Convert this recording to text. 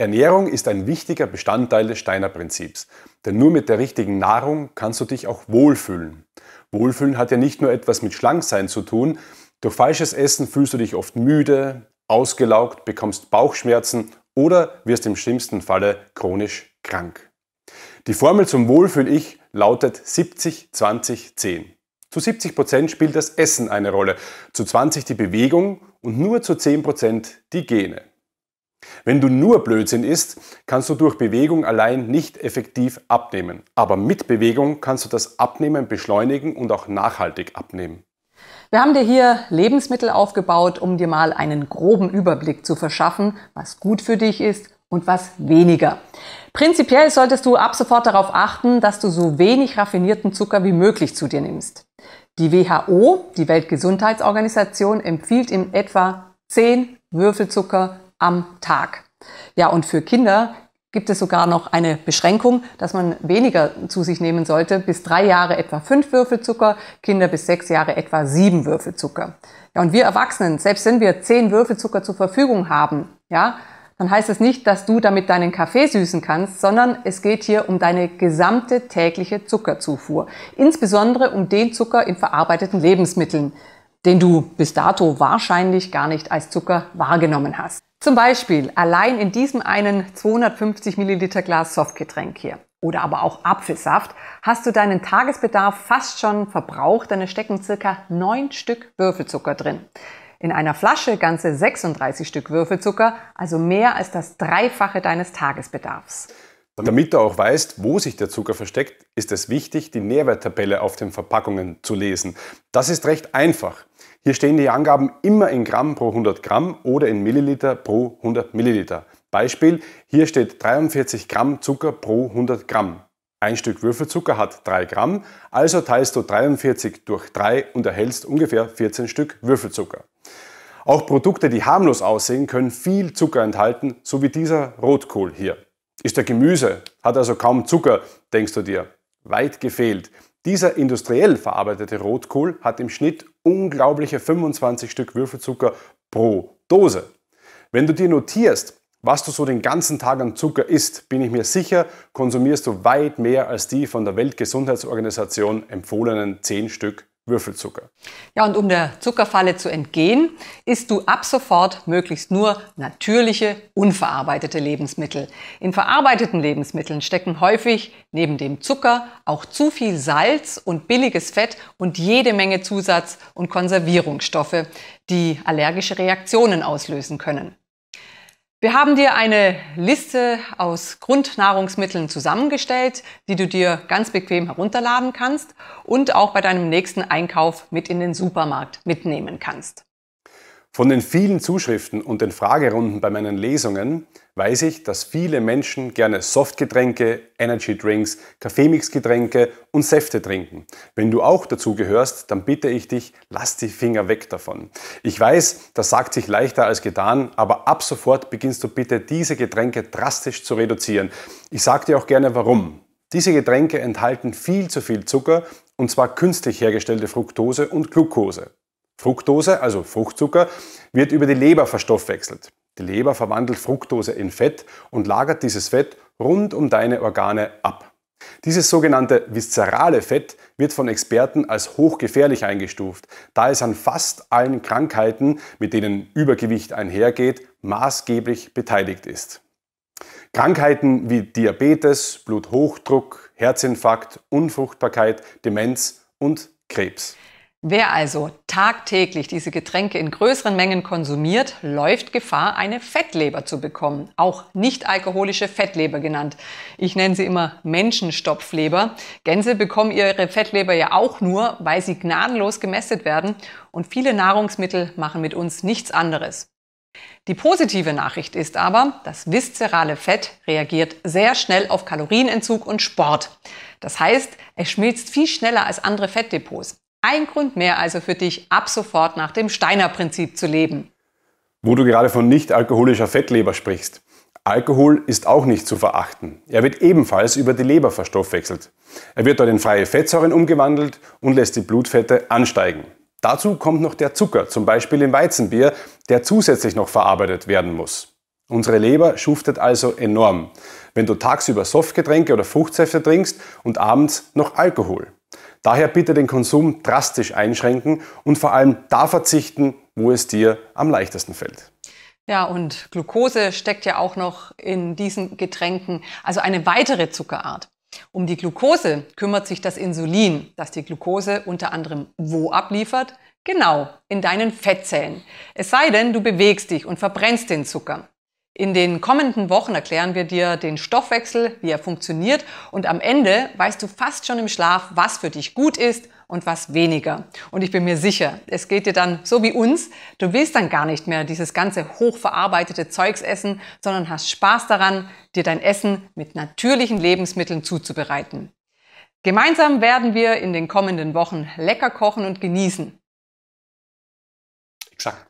Ernährung ist ein wichtiger Bestandteil des Steiner-Prinzips, denn nur mit der richtigen Nahrung kannst du dich auch wohlfühlen. Wohlfühlen hat ja nicht nur etwas mit Schlanksein zu tun. Durch falsches Essen fühlst du dich oft müde, ausgelaugt, bekommst Bauchschmerzen oder wirst im schlimmsten Falle chronisch krank. Die Formel zum Wohlfühl-Ich lautet 70-20-10. Zu 70% spielt das Essen eine Rolle, zu 20% die Bewegung und nur zu 10% die Gene. Wenn du nur Blödsinn isst, kannst du durch Bewegung allein nicht effektiv abnehmen. Aber mit Bewegung kannst du das Abnehmen beschleunigen und auch nachhaltig abnehmen. Wir haben dir hier Lebensmittel aufgebaut, um dir mal einen groben Überblick zu verschaffen, was gut für dich ist und was weniger. Prinzipiell solltest du ab sofort darauf achten, dass du so wenig raffinierten Zucker wie möglich zu dir nimmst. Die WHO, die Weltgesundheitsorganisation, empfiehlt in etwa 10 Würfel Zucker am Tag. Ja, und für Kinder gibt es sogar noch eine Beschränkung, dass man weniger zu sich nehmen sollte. Bis 3 Jahre etwa 5 Würfel Zucker, Kinder bis 6 Jahre etwa 7 Würfel Zucker. Ja, und wir Erwachsenen, selbst wenn wir 10 Würfel Zucker zur Verfügung haben, ja, dann heißt es nicht, dass du damit deinen Kaffee süßen kannst, sondern es geht hier um deine gesamte tägliche Zuckerzufuhr. Insbesondere um den Zucker in verarbeiteten Lebensmitteln, den du bis dato wahrscheinlich gar nicht als Zucker wahrgenommen hast. Zum Beispiel allein in diesem einen 250 Milliliter Glas Softgetränk hier oder aber auch Apfelsaft hast du deinen Tagesbedarf fast schon verbraucht, denn es stecken ca. 9 Stück Würfelzucker drin. In einer Flasche ganze 36 Stück Würfelzucker, also mehr als das Dreifache deines Tagesbedarfs. Damit du auch weißt, wo sich der Zucker versteckt, ist es wichtig, die Nährwerttabelle auf den Verpackungen zu lesen. Das ist recht einfach. Hier stehen die Angaben immer in Gramm pro 100 Gramm oder in Milliliter pro 100 Milliliter. Beispiel, hier steht 43 Gramm Zucker pro 100 Gramm. Ein Stück Würfelzucker hat 3 Gramm, also teilst du 43 durch 3 und erhältst ungefähr 14 Stück Würfelzucker. Auch Produkte, die harmlos aussehen, können viel Zucker enthalten, so wie dieser Rotkohl hier. Ist ja Gemüse, hat also kaum Zucker, denkst du dir. Weit gefehlt. Dieser industriell verarbeitete Rotkohl hat im Schnitt unglaubliche 25 Stück Würfelzucker pro Dose. Wenn du dir notierst, was du so den ganzen Tag an Zucker isst, bin ich mir sicher, konsumierst du weit mehr als die von der Weltgesundheitsorganisation empfohlenen 10 Stück Würfelzucker. Ja, und um der Zuckerfalle zu entgehen, isst du ab sofort möglichst nur natürliche, unverarbeitete Lebensmittel. In verarbeiteten Lebensmitteln stecken häufig neben dem Zucker auch zu viel Salz und billiges Fett und jede Menge Zusatz- und Konservierungsstoffe, die allergische Reaktionen auslösen können. Wir haben dir eine Liste aus Grundnahrungsmitteln zusammengestellt, die du dir ganz bequem herunterladen kannst und auch bei deinem nächsten Einkauf mit in den Supermarkt mitnehmen kannst. Von den vielen Zuschriften und den Fragerunden bei meinen Lesungen weiß ich, dass viele Menschen gerne Softgetränke, Energydrinks, Kaffeemixgetränke und Säfte trinken. Wenn du auch dazu gehörst, dann bitte ich dich, lass die Finger weg davon. Ich weiß, das sagt sich leichter als getan, aber ab sofort beginnst du bitte, diese Getränke drastisch zu reduzieren. Ich sage dir auch gerne warum. Diese Getränke enthalten viel zu viel Zucker, und zwar künstlich hergestellte Fructose und Glucose. Fructose, also Fruchtzucker, wird über die Leber verstoffwechselt. Die Leber verwandelt Fructose in Fett und lagert dieses Fett rund um deine Organe ab. Dieses sogenannte viszerale Fett wird von Experten als hochgefährlich eingestuft, da es an fast allen Krankheiten, mit denen Übergewicht einhergeht, maßgeblich beteiligt ist. Krankheiten wie Diabetes, Bluthochdruck, Herzinfarkt, Unfruchtbarkeit, Demenz und Krebs. Wer also tagtäglich diese Getränke in größeren Mengen konsumiert, läuft Gefahr, eine Fettleber zu bekommen. Auch nicht-alkoholische Fettleber genannt. Ich nenne sie immer Menschenstopfleber. Gänse bekommen ihre Fettleber ja auch nur, weil sie gnadenlos gemästet werden. Und viele Nahrungsmittel machen mit uns nichts anderes. Die positive Nachricht ist aber, das viszerale Fett reagiert sehr schnell auf Kalorienentzug und Sport. Das heißt, es schmilzt viel schneller als andere Fettdepots. Ein Grund mehr also für dich, ab sofort nach dem Steiner-Prinzip zu leben. Wo du gerade von nicht-alkoholischer Fettleber sprichst. Alkohol ist auch nicht zu verachten. Er wird ebenfalls über die Leber verstoffwechselt. Er wird dort in freie Fettsäuren umgewandelt und lässt die Blutfette ansteigen. Dazu kommt noch der Zucker, zum Beispiel im Weizenbier, der zusätzlich noch verarbeitet werden muss. Unsere Leber schuftet also enorm, wenn du tagsüber Softgetränke oder Fruchtsäfte trinkst und abends noch Alkohol. Daher bitte den Konsum drastisch einschränken und vor allem da verzichten, wo es dir am leichtesten fällt. Ja, und Glucose steckt ja auch noch in diesen Getränken, also eine weitere Zuckerart. Um die Glucose kümmert sich das Insulin, das die Glucose unter anderem wo abliefert? Genau, in deinen Fettzellen. Es sei denn, du bewegst dich und verbrennst den Zucker. In den kommenden Wochen erklären wir dir den Stoffwechsel, wie er funktioniert, und am Ende weißt du fast schon im Schlaf, was für dich gut ist und was weniger. Und ich bin mir sicher, es geht dir dann so wie uns, du willst dann gar nicht mehr dieses ganze hochverarbeitete Zeugs essen, sondern hast Spaß daran, dir dein Essen mit natürlichen Lebensmitteln zuzubereiten. Gemeinsam werden wir in den kommenden Wochen lecker kochen und genießen. Exakt.